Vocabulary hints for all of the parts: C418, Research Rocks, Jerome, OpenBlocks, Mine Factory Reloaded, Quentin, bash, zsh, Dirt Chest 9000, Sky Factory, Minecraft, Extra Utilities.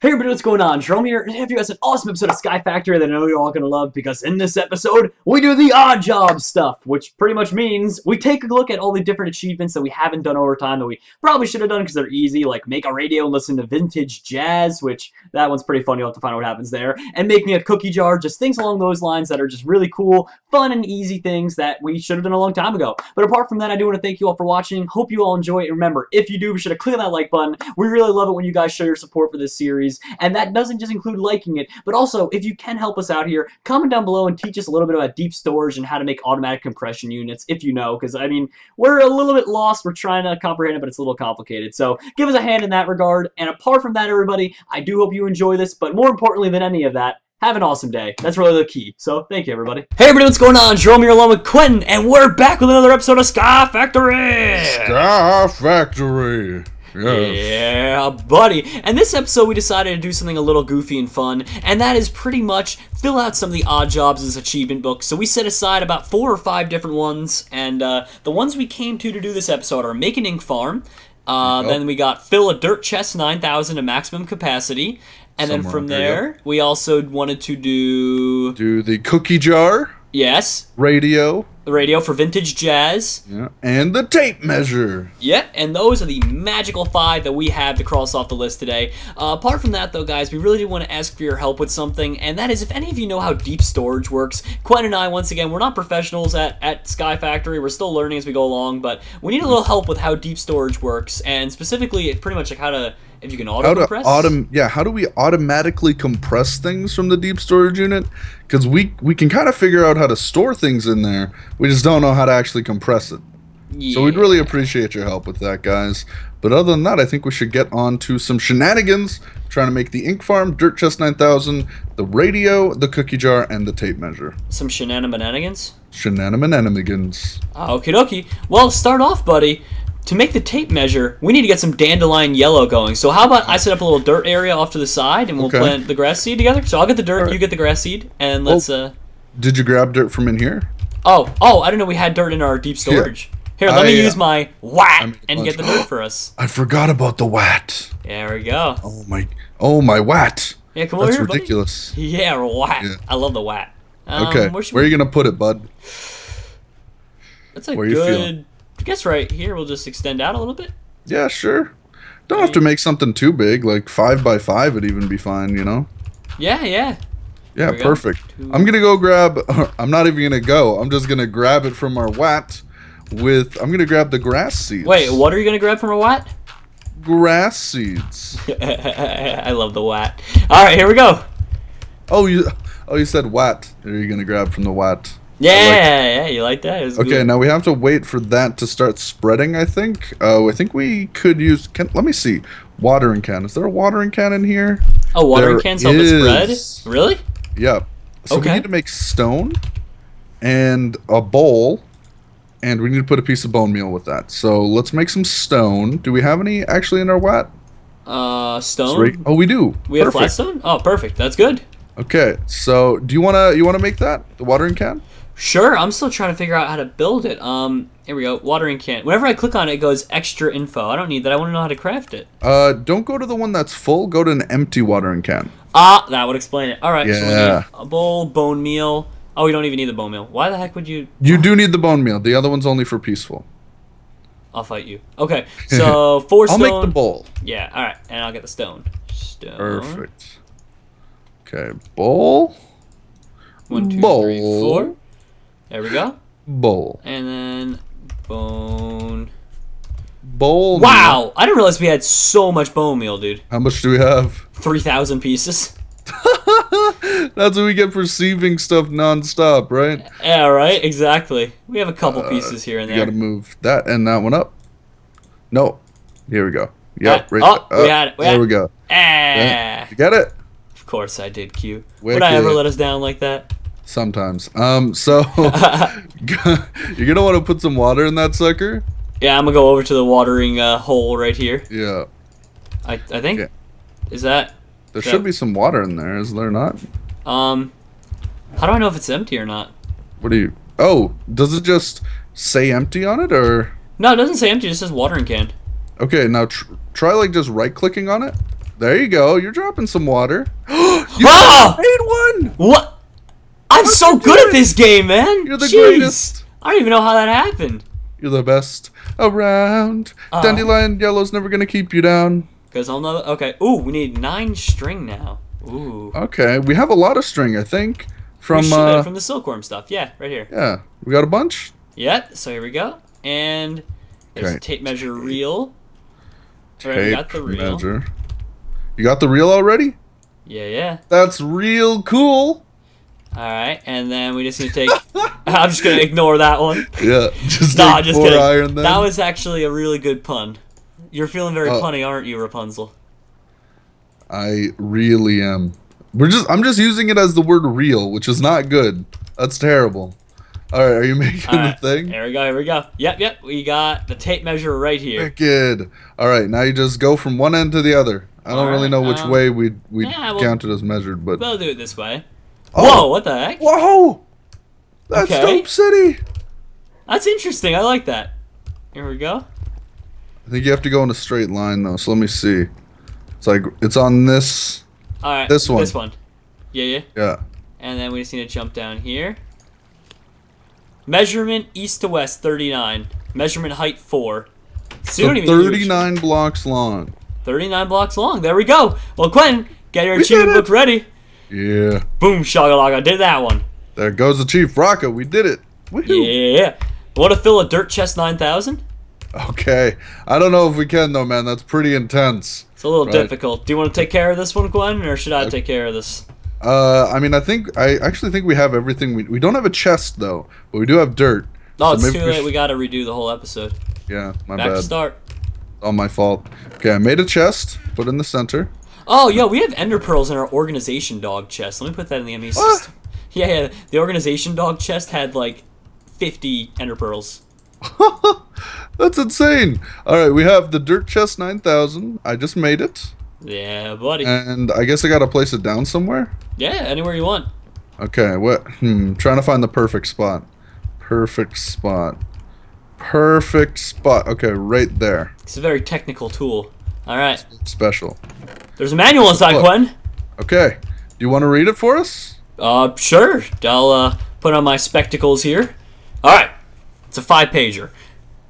Hey everybody, what's going on? Jerome here, and I have you guys an awesome episode of Sky Factory that I know you're all going to love, because in this episode, we do the odd job stuff, which pretty much means we take a look at all the different achievements that we haven't done over time that we probably should have done because they're easy, like make a radio and listen to vintage jazz, which that one's pretty fun, you'll have to find out what happens there, and making a cookie jar, just things along those lines that are just really cool, fun, and easy things that we should have done a long time ago. But apart from that, I do want to thank you all for watching, hope you all enjoy it, and remember, if you do, be sure to click on that like button. We really love it when you guys show your support for this series. And that doesn't just include liking it, but also, if you can help us out here, comment down below and teach us a little bit about deep storage and how to make automatic compression units, if you know, because, I mean, we're a little bit lost, we're trying to comprehend it, but it's a little complicated, so give us a hand in that regard, and apart from that, everybody, I do hope you enjoy this, but more importantly than any of that, have an awesome day. That's really the key. So, thank you, everybody. Hey, everybody, what's going on? Jerome here along with Quentin, and we're back with another episode of Sky Factory! Sky Factory! Yeah, buddy. And this episode we decided to do something a little goofy and fun, and that is pretty much fill out some of the odd jobs in this achievement book. So we set aside about 4 or 5 different ones, and the ones we came to do this episode are make an ink farm, then we got fill a dirt chest 9000 to maximum capacity, and then from there we also wanted to do the cookie jar. Yes. Radio. The radio for vintage jazz. Yeah. And the tape measure. Yep, yeah, and those are the magical 5 that we have to cross off the list today. Apart from that, though, guys, we really do want to ask for your help with something, and that is if any of you know how deep storage works. Quentin and I, once again, we're not professionals at Sky Factory. We're still learning as we go along, but we need a little help with how deep storage works, and specifically, pretty much like how to... If you can auto-compress? How do we automatically compress things from the deep storage unit? Because we can kind of figure out how to store things in there. We just don't know how to actually compress it. Yeah. So we'd really appreciate your help with that, guys. But other than that, I think we should get on to some shenanigans. Trying to make the ink farm, dirt chest 9000, the radio, the cookie jar, and the tape measure. Some shenanigans? Shenanigans. Oh, okie dokie. Well, start off, buddy. To make the tape measure, we need to get some dandelion yellow going. So how about I set up a little dirt area off to the side, and we'll plant the grass seed together? So I'll get the dirt, you get the grass seed, and let's... Did you grab dirt from in here? Oh, I didn't know we had dirt in our deep storage. Here, let me use my WAT and get the dirt for us. I forgot about the WAT. There we go. Oh my WAT. Yeah, come over here, buddy. That's ridiculous. Yeah, WAT. Yeah. I love the WAT. Okay, where are you going to put it, bud? That's a good... I guess right here we'll just extend out a little bit. Yeah, sure. Don't have to make something too big. Like 5 by 5 would even be fine, you know? Yeah, perfect. I'm going to go grab... I'm not even going to go. I'm just going to grab it from our WAT with... I'm going to grab the grass seeds. Wait, what are you going to grab from our WAT? Grass seeds. I love the WAT. All right, here we go. Oh, you said WAT. Are you going to grab from the WAT? Yeah, you like that? Okay, now we have to wait for that to start spreading, I think. I think we could use... let me see. Watering can. Is there a watering can in here? Oh, watering cans help it spread? Really? Yeah. So we need to make stone and a bowl, and we need to put a piece of bone meal with that. So let's make some stone. Do we have any actually in our WAT? Stone? Oh, we do. We have flat stone? Oh, perfect. That's good. Okay, so do you wanna make that? The watering can? Sure, I'm still trying to figure out how to build it. Here we go, watering can. Whenever I click on it, it goes extra info. I don't need that, I want to know how to craft it. Don't go to the one that's full, go to an empty watering can. Ah, that would explain it. All right, so we need a bowl, bone meal. Oh, we don't even need the bone meal. Why the heck would you... You do need the bone meal. The other one's only for peaceful. I'll fight you. Okay, so 4 stone. I'll make the bowl. Yeah, all right, and I'll get the stone. Perfect. Okay, bowl. 1, 2, 3, 4. There we go. Bowl. And then bone. Bowl. Wow! Meal. I didn't realize we had so much bone meal, dude. How much do we have? 3,000 pieces. That's what we get for sieving stuff nonstop, right? Yeah, right? Exactly. We have a couple pieces here and there. You gotta move that and that one up. No. Here we go. Yep. We had it. There we go. Ah. You get it? Of course I did, Q. Would I ever let us down like that? Sometimes. So you're gonna want to put some water in that sucker. Yeah, I'm gonna go over to the watering hole right here. Yeah. I think is that there should be some water in there. Is there not? How do I know if it's empty or not? What do you? Oh, does it just say empty on it or? No, it doesn't say empty. It just says watering can. Okay, now try like just right clicking on it. There you go. You're dropping some water. You made one! What? I'm so good at this game, man! You're the greatest! I don't even know how that happened. You're the best around. Dandelion yellow's never gonna keep you down. Cause I'll know. Okay. Ooh, we need 9 string now. Ooh. Okay, we have a lot of string, I think. From the silkworm stuff. Yeah, right here. Yeah, we got a bunch. Yep. So here we go. And there's a tape measure reel. All right, we got the reel. You got the reel already? Yeah, yeah. That's real cool. All right, and then we just need to take. I'm just gonna ignore that one. Yeah, just take 4 iron. Then. That was actually a really good pun. You're feeling very punny, aren't you, Rapunzel? I really am. I'm just using it as the word "real," which is not good. That's terrible. All right, are you making the thing? There we go. Here we go. Yep, yep. We got the tape measure right here. Wicked. All right, now you just go from one end to the other. I don't really know which way we counted as measured, but we'll do it this way. Oh. Whoa! What the heck? Whoa! That's Dope City. That's interesting. I like that. Here we go. I think you have to go in a straight line though. So let me see. It's like it's on this. All right. This one. This one. Yeah, yeah. Yeah. And then we just need to jump down here. Measurement east to west 39. Measurement height 4. So 39 blocks long. 39 blocks long. There we go. Well, Quentin, get your achievement book ready. Yeah. Boom, shagalaga. Did that one. There goes the Chief Rocket. We did it. Woohoo. Yeah. Want to fill a Dirt Chest 9000? Okay. I don't know if we can, though, man. That's pretty intense. It's a little difficult. Do you want to take care of this one, Gwen, or should I take care of this? I mean, I actually think we have everything. We don't have a chest, though, but we do have dirt. Oh, so it's too late. We got to redo the whole episode. Yeah, my bad. Back to start. Oh, my fault. Okay, I made a chest. Put it in the center. Oh, yo, we have ender pearls in our organization dog chest. Let me put that in the ME system. Yeah, yeah, the organization dog chest had like 50 ender pearls. That's insane. All right, we have the Dirt Chest 9000. I just made it. Yeah, buddy. And I guess I gotta place it down somewhere. Yeah, anywhere you want. Okay, trying to find the perfect spot. Okay, right there. It's a very technical tool. All right. Special. There's a manual inside, Gwen. Okay. Do you want to read it for us? Sure. I'll put on my spectacles here. All right. It's a 5-pager.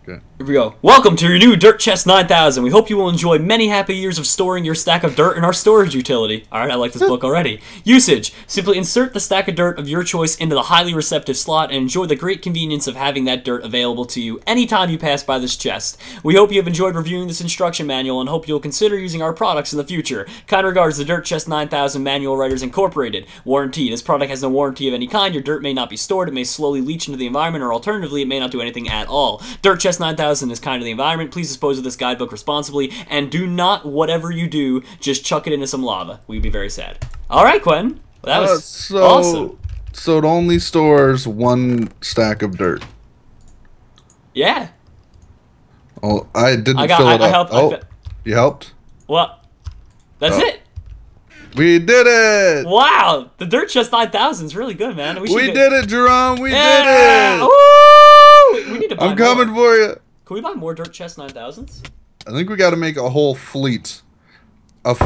Okay. Here we go. Welcome to your new Dirt Chest 9000. We hope you will enjoy many happy years of storing your stack of dirt in our storage utility. All right, I like this book already. Usage. Simply insert the stack of dirt of your choice into the highly receptive slot and enjoy the great convenience of having that dirt available to you anytime you pass by this chest. We hope you have enjoyed reviewing this instruction manual and hope you'll consider using our products in the future. Kind regards, the Dirt Chest 9000 Manual Writers Incorporated. Warranty. This product has no warranty of any kind. Your dirt may not be stored. It may slowly leach into the environment, or alternatively, it may not do anything at all. Dirt Chest 9000 is kind to the environment. Please dispose of this guidebook responsibly, and do not, whatever you do, just chuck it into some lava. We'd be very sad. All right, Quentin. Well, that was awesome. So it only stores 1 stack of dirt. Yeah. Oh, I didn't fill it up. Helped, you helped? Well, that's it. We did it! Wow, the Dirt Chest 9000 is really good, man. We did it, Jerome. We did it. Woo! We need to buy more. For you. Can we buy more Dirt Chest 9000s? I think we got to make a whole fleet, of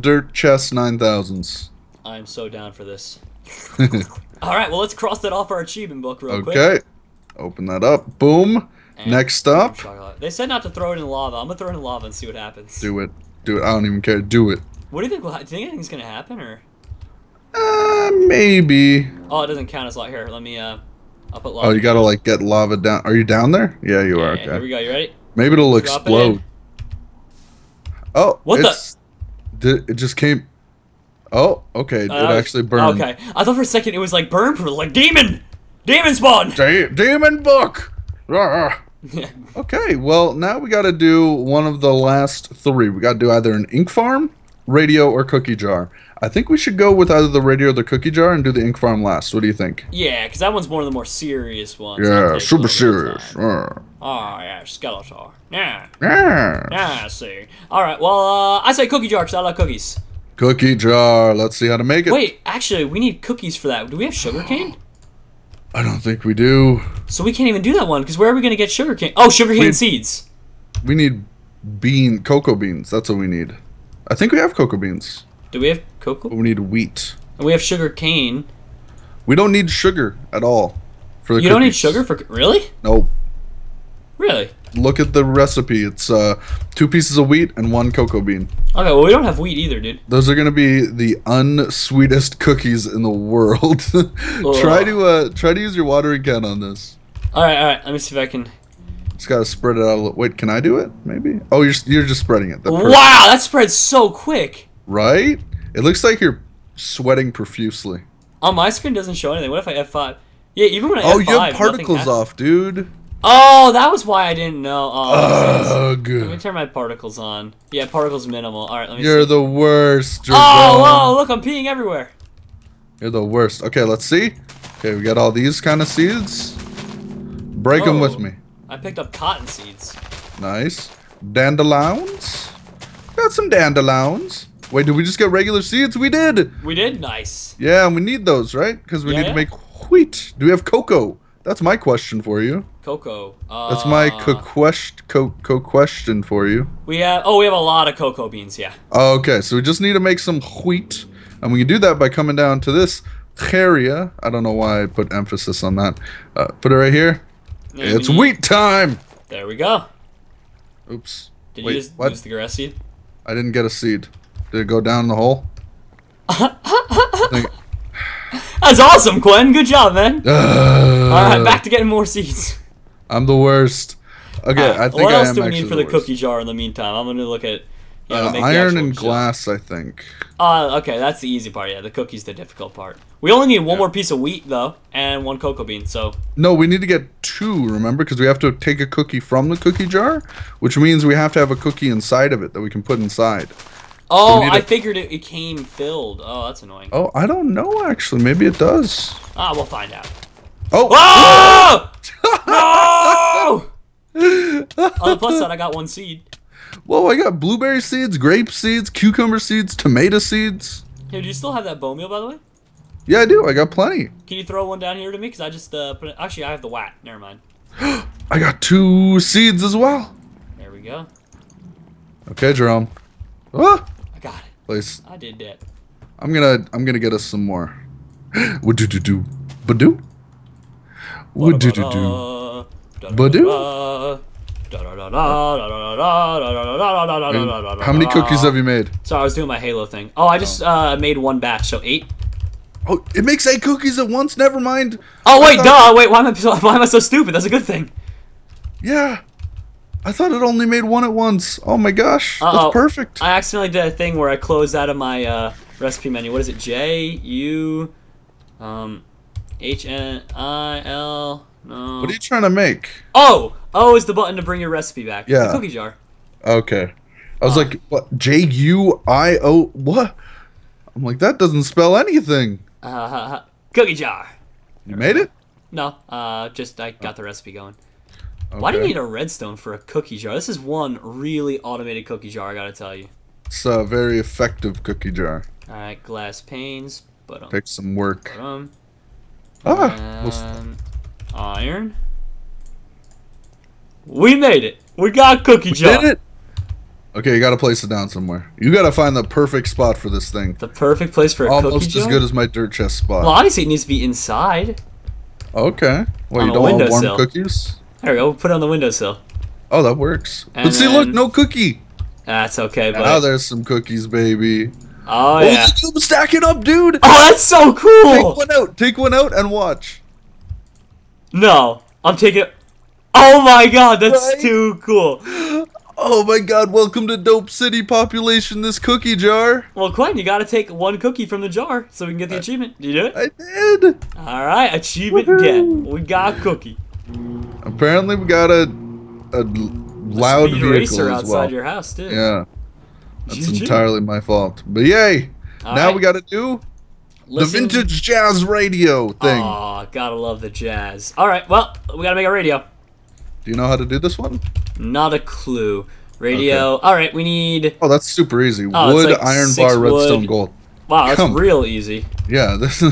Dirt Chest 9000s. I'm so down for this. All right, well, let's cross that off our achievement book real quick. Okay, open that up. Boom. And next up. They said not to throw it in lava. I'm gonna throw it in lava and see what happens. Do it. Do it. I don't even care. Do it. What do you think? Do you think anything's gonna happen, or? Maybe. Oh, it doesn't count as lava. Here, let me. I'll put lava. Oh, you gotta like get lava down. Are you down there? Yeah, you are. Okay. Here we go. You ready? Maybe it'll explode. Oh, what It just came. Oh, okay. It actually burned. Okay, I thought for a second it was like burn proof, like demon spawn. Demon book. Okay. Well, now we gotta do one of the last 3. We gotta do either an ink farm, radio, or cookie jar. I think we should go with either the radio or the cookie jar and do the ink farm last. What do you think? Yeah, because that one's one of the more serious ones. Yeah, super serious. Oh, yeah, Skeletor. Yeah. Yeah. Yeah, I see. All right, well, I say cookie jar because I like cookies. Cookie jar. Let's see how to make it. Wait, actually, we need cookies for that. Do we have sugarcane? I don't think we do. So we can't even do that one because where are we going to get sugarcane? Oh, sugarcane seeds. We need cocoa beans. That's what we need. I think we have cocoa beans. Do we have cocoa? We need wheat. And we have sugar cane. We don't need sugar at all. For the cookies. You don't need sugar for... Really? Nope. Really? Look at the recipe. It's 2 pieces of wheat and 1 cocoa bean. Okay, well, we don't have wheat either, dude. Those are going to be the unsweetest cookies in the world. try to use your watering can on this. All right. Let me see if I can... Just got to spread it out a little. Wait, can I do it? Maybe? Oh, you're just spreading it. Wow, that spreads so quick. Right? It looks like you're sweating profusely. On my screen doesn't show anything. What if I F5? Yeah, even when I F5, oh, you have particles off, dude. Oh, that was why I didn't know. Oh, good. Let me turn my particles on. Yeah, particles minimal. All right, let me see. You're the worst, Jerome. Oh, look, I'm peeing everywhere. You're the worst. Okay, let's see. Okay, we got all these kind of seeds. Break them with me. I picked up cotton seeds. Nice. Dandelions. Got some dandelions. Wait, did we just get regular seeds? We did. We did? Nice. Yeah, and we need those, right? Because we need to make wheat. Do we have cocoa? That's my question for you. Cocoa. That's my co-question for you. We have... Oh, we have a lot of cocoa beans, yeah. Okay, so we just need to make some wheat. And we can do that by coming down to this area. I don't know why I put emphasis on that. Put it right here. Yeah, it's wheat time! There we go. Oops. Did you just lose the grass seed? I didn't get a seed. Did it go down the hole? That's awesome, Quentin. Good job, man. Alright, back to getting more seeds. I'm the worst. Okay, I think I am actually the worst. What else do we need for the cookie jar in the meantime? I'm going to look at... iron and glass, I think. Okay, that's the easy part. Yeah, the cookie's the difficult part. We only need one more piece of wheat, though, and 1 cocoa bean, so... No, we need to get 2, remember? Because we have to take a cookie from the cookie jar, which means we have to have a cookie inside of it that we can put inside. Oh, I figured it came filled. Oh, that's annoying. Oh, I don't know, actually. Maybe it does. Ah, we'll find out. Oh! Oh! No! On the plus side, I got 1 seed. Whoa, I got blueberry seeds, grape seeds, cucumber seeds, tomato seeds. Hey, do you still have that bone meal, by the way? Yeah, I do. I got plenty. Can you throw one down here to me? Because I just put it... Actually, I have the whack. Never mind. I got 2 seeds as well. There we go. Okay, Jerome. Ah! I got it. Please. I did that. I'm gonna get us some more. What do? Badoo? What do? Badoo? How many cookies have you made? Sorry, I was doing my Halo thing. Oh, I just made 1 batch, so 8. Oh, it makes 8 cookies at once. Never mind. Oh wait, duh. Wait, why am I so stupid? That's a good thing. Yeah. I thought it only made 1 at once. Oh my gosh, that's perfect. I accidentally did a thing where I closed out of my recipe menu. What is it? J-U-H-N-I-L. No. What are you trying to make? Oh, O is the button to bring your recipe back. Yeah. The cookie jar. Okay. I was like, what? J-U-I-O. What? I'm like, that doesn't spell anything. Cookie jar. You made it? No, just I got the recipe going. Okay. Why do you need a redstone for a cookie jar? This is one really automated cookie jar, I gotta tell you. It's a very effective cookie jar. Alright, glass panes. Take some work. Iron. We made it. We got a cookie jar. We did it. Okay, you gotta place it down somewhere. You gotta find the perfect spot for this thing. The perfect place for a cookie jar? Almost as good as my dirt chest spot. Well, obviously it needs to be inside. Okay. Well, you don't want warm cookies? There we go. We'll put it on the windowsill. Oh, that works. And but see, look, no cookie. That's okay, buddy. Now there's some cookies, baby. Oh, yeah. I'm stacking up, dude. Oh, that's so cool. Take one out. Take one out and watch. No. I'm taking... Oh, my God. That's too cool. Oh, my God. Welcome to Dope City Population, this cookie jar. Well, Quentin, you got to take 1 cookie from the jar so we can get the achievement. Did you do it? I did. All right. Achievement get. We got a cookie. Apparently we got a loud vehicle as outside your house too. Yeah, that's entirely my fault. But yay! All now we got to do the vintage jazz radio thing. Oh, gotta love the jazz. All right, well we gotta make a radio. Do you know how to do this one? Not a clue. Radio. Okay. All right, we need. Oh, that's super easy. Wood, like iron bar, redstone, gold. Wow, that's real easy. Yeah, this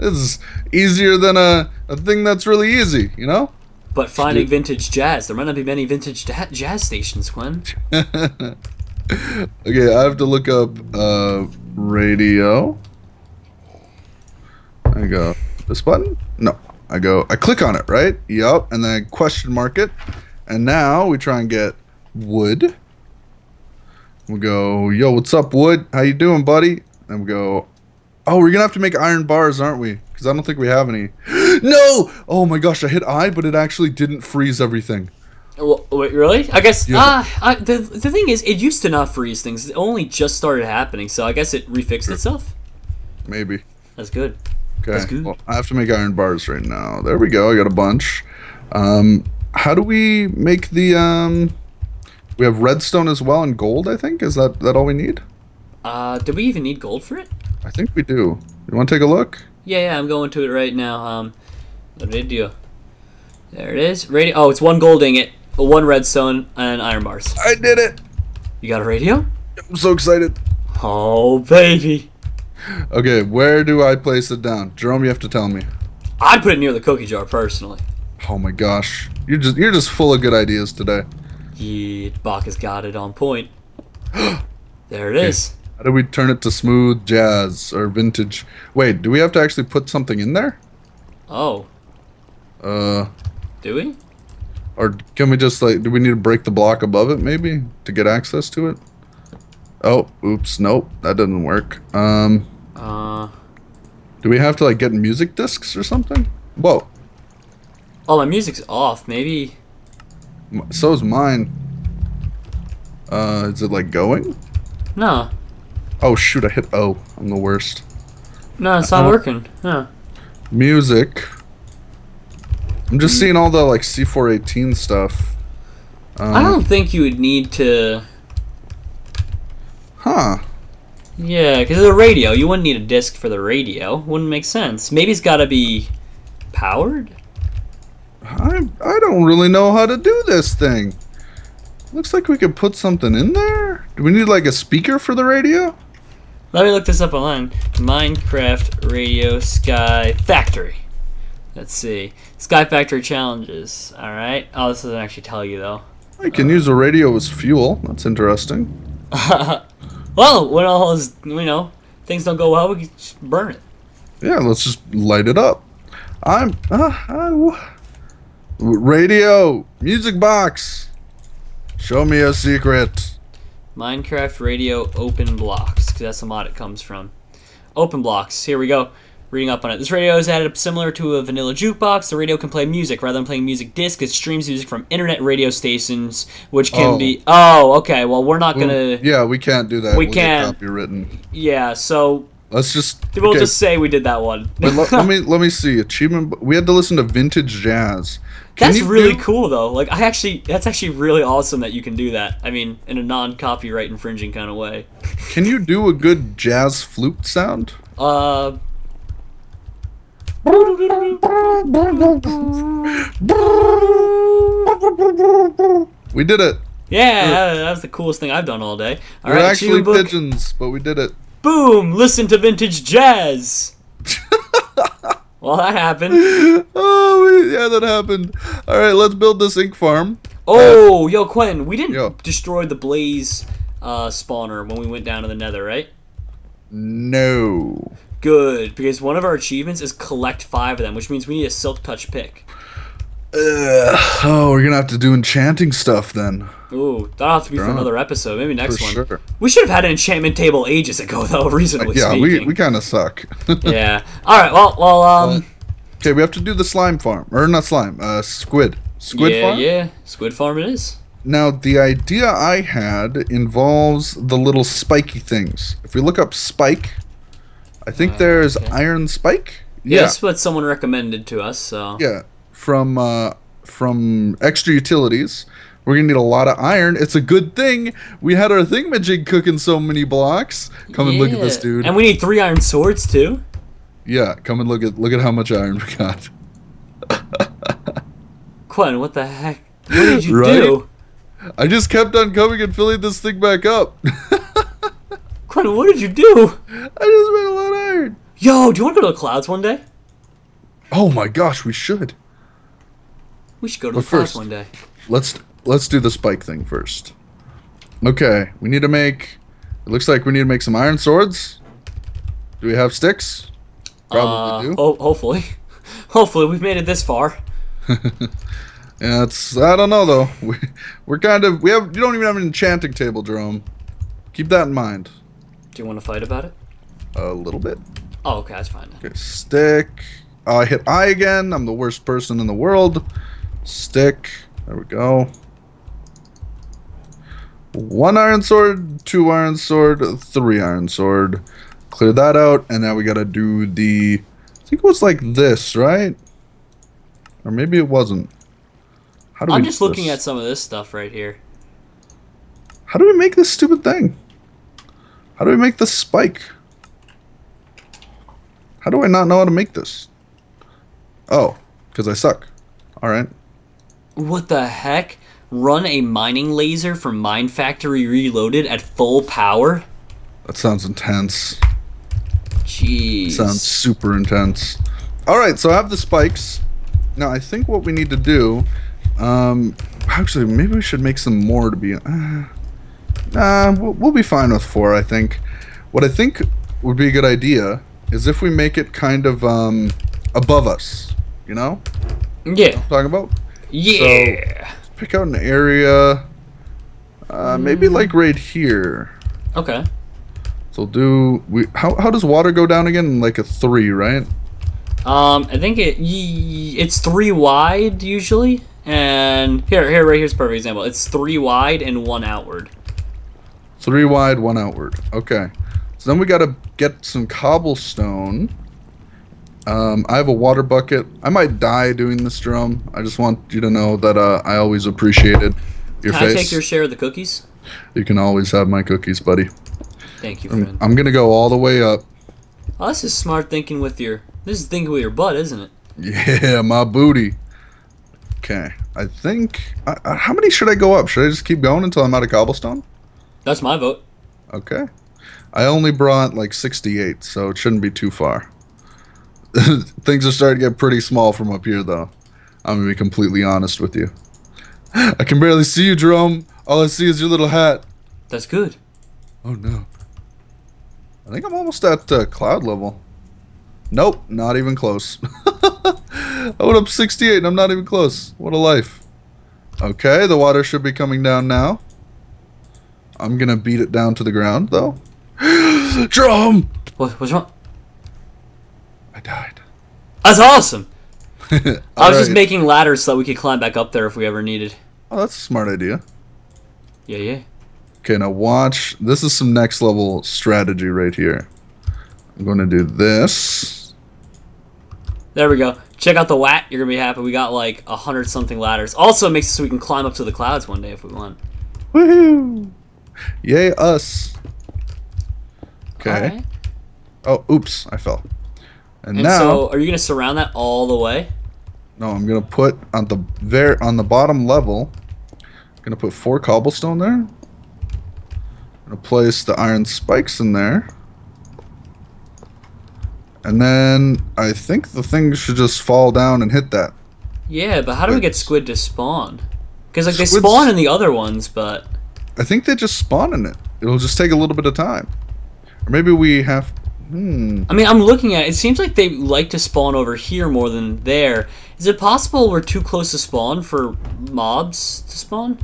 is easier than a thing that's really easy. You know. But finding vintage jazz, there might not be many vintage jazz stations, Quinn. Okay, I have to look up radio. I go this button? No. I click on it, right? Yup. And then I question mark it. And now we try and get wood. We go, yo, what's up, wood? How you doing, buddy? And we go, oh, we're gonna have to make iron bars, aren't we? Because I don't think we have any. No! Oh my gosh, I hit I, but it actually didn't freeze everything. Wait, really? I guess, yeah. The thing is, it used to not freeze things. It only just started happening, so I guess it refixed itself. Maybe. That's good. Okay, that's good. Well, I have to make iron bars right now. There we go, I got a bunch. How do we make the, we have redstone as well and gold, I think? Is that all we need? Do we even need gold for it? I think we do. You want to take a look? Yeah, I'm going to it right now. Video. There it is. Radio. Oh, it's one gold ingot, one redstone, and iron bars. I did it! You got a radio? I'm so excited. Oh, baby. Okay, where do I place it down? Jerome, you have to tell me. I'd put it near the cookie jar, personally. Oh my gosh. You're just full of good ideas today. Yeah, Bach has got it on point. There it is. How do we turn it to smooth jazz or vintage? Wait, do we have to actually put something in there? Oh. Do we? Or can we just, like, do we need to break the block above it, maybe? To get access to it? Oh, oops, nope. That didn't work. Do we have to, like, get music discs or something? Whoa. Oh, my music's off. Maybe. So is mine. Is it like going? No. Oh shoot! I hit O. I'm the worst. No, it's not working. Huh. Music. I'm just seeing all the like C418 stuff. I don't think you would need to. Huh. Yeah, because of the radio, you wouldn't need a disc for the radio. Wouldn't make sense. Maybe it's got to be powered. I don't really know how to do this thing. Looks like we could put something in there. Do we need like a speaker for the radio? Let me look this up online. Minecraft Radio Sky Factory. Let's see. Sky Factory challenges. All right. Oh, this doesn't actually tell you though. I can use a radio as fuel. That's interesting. Well, when all is, you know, things don't go well, we can just burn it. Yeah, let's just light it up. Radio music box, show me a secret. Minecraft radio OpenBlocks, because that's the mod it comes from. OpenBlocks, here we go, reading up on it. This radio is added up similar to a vanilla jukebox. The radio can play music rather than playing music disc. It streams music from internet radio stations, which can be okay, well we're not gonna we can't do that. We can't copywritten. Yeah, so let's just we'll just say we did that one. But let me see achievement. We had to listen to vintage jazz. That's really cool, though. Like, that's actually really awesome that you can do that. I mean, in a non-copyright infringing kind of way. Can you do a good jazz flute sound? We did it. Yeah, that was the coolest thing I've done all day. All right, actually pigeons, but we did it. Boom! Listen to vintage jazz. Well, that happened. Oh, yeah, that happened. All right, let's build this ink farm. Oh, yo, Quentin, we didn't destroy the blaze spawner when we went down to the nether, right? No. Good, because one of our achievements is collect 5 of them, which means we need a silk touch pick. We're going to have to do enchanting stuff then. Ooh, that'll have to be for another episode. Maybe next one. Sure. We should have had an enchantment table ages ago, though, reasonably speaking. Yeah, we kind of suck. Yeah. All right, well. Okay, we have to do the slime farm. Or not slime, squid. Squid farm? Yeah, squid farm it is. Now, the idea I had involves the little spiky things. If we look up spike, I think there's iron spike. Yeah, that's what someone recommended to us, so. Yeah. From Extra Utilities. We're going to need a lot of iron. It's a good thing we had our thingamajig cooking so many blocks. Come and look at this, dude. And we need 3 iron swords, too. Yeah, come and look at how much iron we got. Quentin, what the heck? What did you do? I just kept on coming and filling this thing back up. Quentin, what did you do? I just made a lot of iron. Yo, do you want to go to the clouds one day? Oh my gosh, we should. We should go to the first one day. Let's do the spike thing first. Okay, we need to make... It looks like we need to make some iron swords. Do we have sticks? Probably do. Oh, hopefully. Hopefully, we've made it this far. Yeah, it's... I don't know, though. We're kind of... We have... You don't even have an enchanting table, Jerome. Keep that in mind. Do you want to fight about it? A little bit. Oh, okay, that's fine. Okay, stick. I hit I again. I'm the worst person in the world. Stick. There we go. 1 iron sword, 2 iron sword, 3 iron sword. Clear that out, and now we gotta do the... I think it was like this, right? Or maybe it wasn't. How do we... I'm just looking at some of this stuff right here. How do we make this stupid thing? How do we make this spike? How do I not know how to make this? Oh, because I suck. Alright. What the heck? Run a mining laser from Mine Factory Reloaded at full power? That sounds intense. Jeez. That sounds super intense. Alright, so I have the spikes. Now, I think what we need to do... actually, maybe we should make some more to be... we'll be fine with 4, I think. What I think would be a good idea... is if we make it kind of above us, you know? Yeah. What I'm talking about? Yeah. So pick out an area, maybe like right here. Okay. So do we? How does water go down again? Like a 3, right? I think it's 3 wide usually, and here's a perfect example. It's 3 wide and 1 outward. 3 wide, 1 outward. Okay. So then we gotta get some cobblestone. I have a water bucket. I might die doing this, Jerome. I just want you to know that I always appreciated your face. Can I take your share of the cookies? You can always have my cookies, buddy. Thank you, friend. I'm gonna go all the way up. Oh, this is smart thinking with your... This is thinking with your butt, isn't it? Yeah, my booty. Okay, I think... how many should I go up? Should I just keep going until I'm out of cobblestone? That's my vote. Okay. I only brought like 68, so it shouldn't be too far. Things are starting to get pretty small from up here, though. I'm going to be completely honest with you. I can barely see you, Jerome. All I see is your little hat. That's good. Oh, no. I think I'm almost at cloud level. Nope, not even close. I went up 68, and I'm not even close. What a life. Okay, the water should be coming down now. I'm going to beat it down to the ground, though. Jerome! What's wrong? I died. That's awesome! I was just making ladders so that we could climb back up there if we ever needed. Oh, that's a smart idea. Yeah, yeah. Okay, now watch. This is some next level strategy right here. I'm going to do this. There we go. Check out the WAT. You're going to be happy. We got like 100-something ladders. Also, it makes it so we can climb up to the clouds one day if we want. Woohoo! Yay, us. Okay. Right. Oh, oops, I fell. And now, so are you gonna surround that all the way? No, I'm gonna put on the bottom level. I'm gonna put 4 cobblestone there. I'm gonna place the iron spikes in there. And then I think the thing should just fall down and hit that. Yeah, but how do we get squid to spawn? Because like they spawn in the other ones, but I think they just spawn in it. It'll just take a little bit of time. Or maybe we have... I mean, I'm looking at it. It seems like they like to spawn over here more than there. Is it possible we're too close to spawn for mobs to spawn?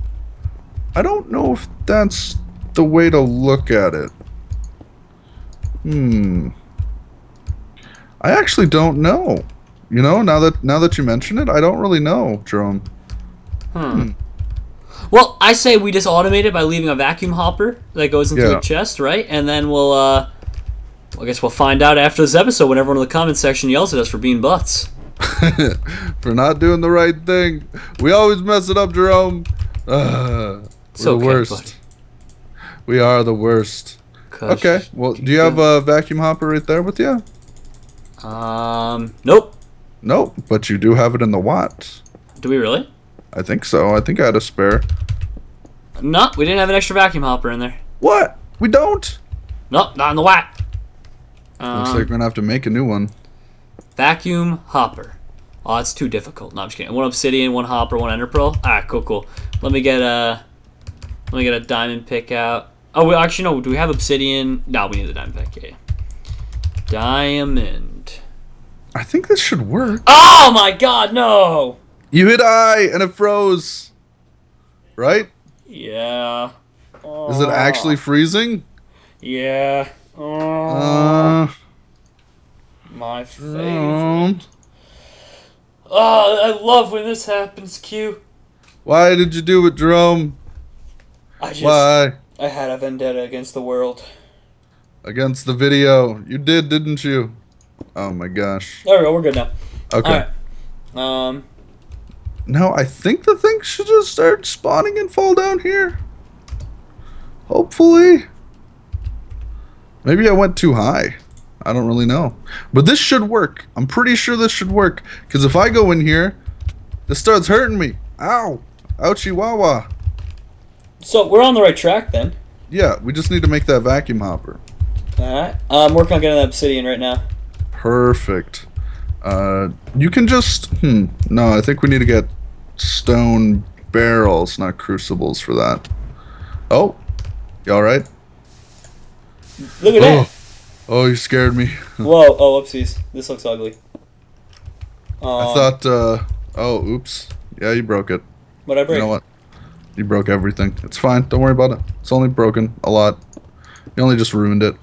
I don't know if that's the way to look at it. I actually don't know. You know, now that you mention it, I don't really know, Jerome. Well, I say we just automate it by leaving a vacuum hopper that goes into the chest, right? And then we'll, I guess we'll find out after this episode when everyone in the comment section yells at us for being butts. For not doing the right thing. We always mess it up, Jerome. We're the worst. Buddy. We are the worst. Okay, well, do you have a vacuum hopper right there with you? Nope. Nope, but you do have it in the Watt. Do we really? I think so. I think I had a spare. No, we didn't have an extra vacuum hopper in there. What? We don't? Nope, not in the WAT. Looks like we're going to have to make a new one. Vacuum hopper. Oh, it's too difficult. No, I'm just kidding. 1 obsidian, 1 hopper, 1 enderpearl. Alright, cool, cool. Let me get Let me get a diamond pick out. Oh, we actually, no, do we have obsidian? No, we need the diamond pick. Yeah, diamond. I think this should work. Oh my god, no! You hit I and it froze. Right? Yeah. Oh. Is it actually freezing? Yeah. Oh. My favorite. Oh, I love when this happens, Q. Why did you do it, Jerome? Why? I had a vendetta against the world. Against the video. You did, didn't you? Oh my gosh. There we go, we're good now. Okay. Right. Now I think the thing should just start spawning and fall down here. Hopefully. Maybe I went too high. I don't really know. But this should work. I'm pretty sure this should work. Because if I go in here, this starts hurting me. Ow. Ouchie wawa. So we're on the right track then. Yeah, we just need to make that vacuum hopper. Alright. I'm working on getting that obsidian right now. Perfect. You can just... no, I think we need to get stone barrels, not crucibles for that. Oh. You alright? Look at that. Oh, you scared me. Whoa, oh, oopsies. This looks ugly. I thought, oh, oops. Yeah, you broke it. What'd I break? You know what? You broke everything. It's fine. Don't worry about it. It's only broken a lot. You only just ruined it.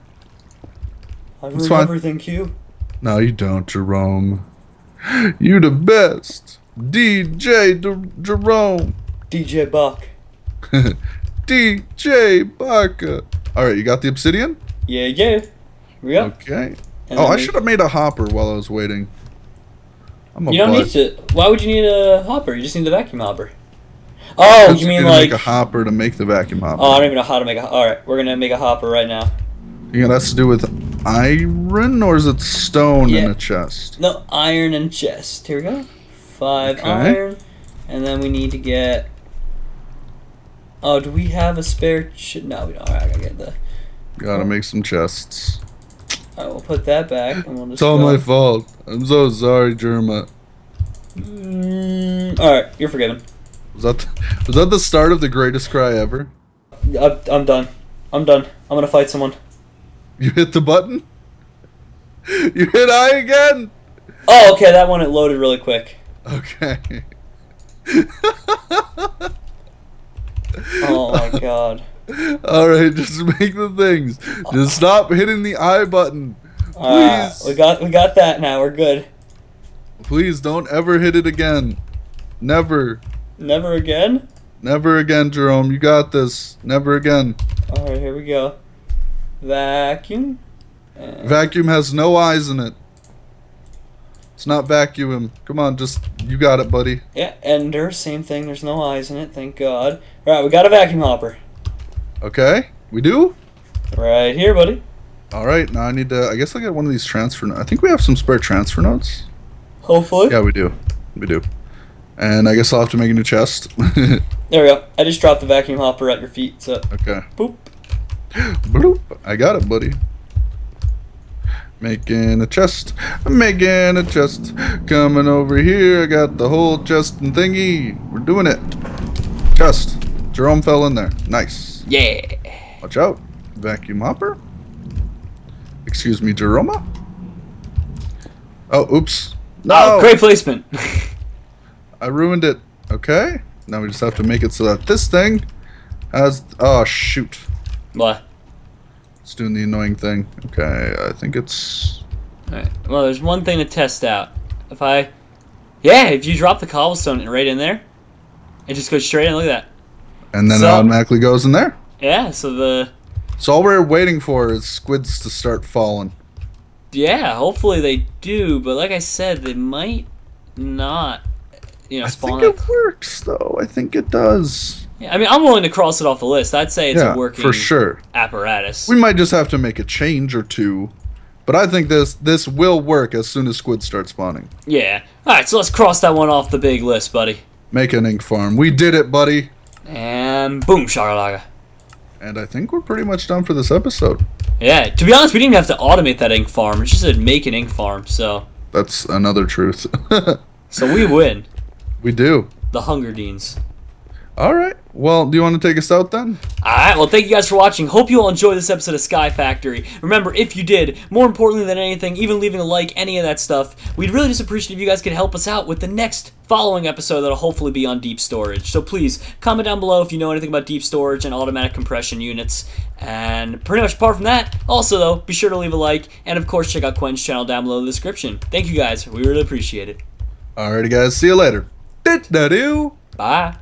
I ruined everything, Q? No, you don't, Jerome. You the best. DJ Jerome. DJ Buck. DJ Buck. Alright, you got the obsidian? Yeah, yeah. Yep. Okay. And oh, I should have made a hopper while I was waiting. You don't need to. Why would you need a hopper? You just need the vacuum hopper. Oh, you mean like... make a hopper to make the vacuum hopper. Oh, I don't even know how to make a... Alright, we're going to make a hopper right now. Yeah, that's to do with iron, or is it stone in a chest? No, iron and chest. Here we go. 5 iron. And then we need to get... Oh, do we have a spare... No, we don't. Alright, I gotta get the... Gotta make some chests. I will put that back. And we'll just it's all my fault. I'm so sorry, Jerma. Alright, you're forgiven. Was that the start of the greatest cry ever? I'm done. I'm done. I'm gonna fight someone. You hit the button? You hit I again? Oh, okay. That one, it loaded really quick. Okay. Oh, my God. Alright, just make the things. Just stop hitting the I button. Please. We got that now. We're good. Please don't ever hit it again. Never. Never again? Never again, Jerome. You got this. Never again. Alright, here we go. Vacuum. Vacuum has no eyes in it. It's not vacuum. Come on, just... You got it, buddy. Yeah, ender. Same thing. There's no eyes in it. Thank God. Alright, we got a vacuum hopper. Okay, we do? Right here, buddy. Alright, now I need to... I guess I'll get one of these transfer notes. I think we have some spare transfer notes. Hopefully. Yeah, we do. We do. And I guess I'll have to make a new chest. There we go. I just dropped the vacuum hopper at your feet, so... Okay. Boop. Bloop. I got it, buddy. Making a chest. I'm making a chest. Coming over here. I got the whole chest and thingy. We're doing it. Chest. Jerome fell in there. Nice. Yeah. Watch out. Vacuum hopper. Excuse me, Jerome. Oh, oops. No. Oh, great placement. I ruined it. Okay. Now we just have to make it so that this thing has... Oh, shoot. What? It's doing the annoying thing. Okay, I think it's... Alright. Well, there's one thing to test out. If I... Yeah, if you drop the cobblestone right in there, it just goes straight in. Look at that. And then it automatically goes in there. Yeah, so the... So all we're waiting for is squids to start falling. Yeah, hopefully they do, but like I said, they might not, you know, spawn. I think it works, though. I think it does. Yeah, I mean, I'm willing to cross it off the list. I'd say it's a working for sure. Apparatus. We might just have to make a change or two, but I think this will work as soon as squids start spawning. Yeah. All right, so let's cross that one off the big list, buddy. Make an ink farm. We did it, buddy. And boom, shakalaka. And I think we're pretty much done for this episode. Yeah, to be honest, we didn't even have to automate that ink farm. It just said make an ink farm, so... That's another truth. So we win. We do. The Hunger Deans. Alright, well, do you want to take us out then? Alright, well, thank you guys for watching. Hope you all enjoyed this episode of Sky Factory. Remember, if you did, more importantly than anything, even leaving a like, any of that stuff, we'd really just appreciate if you guys could help us out with the next following episode that'll hopefully be on deep storage. So please, comment down below if you know anything about deep storage and automatic compression units. And pretty much apart from that, also though, be sure to leave a like, and of course, check out Quen's channel down below in the description. Thank you guys, we really appreciate it. Alrighty guys, see you later. Bye.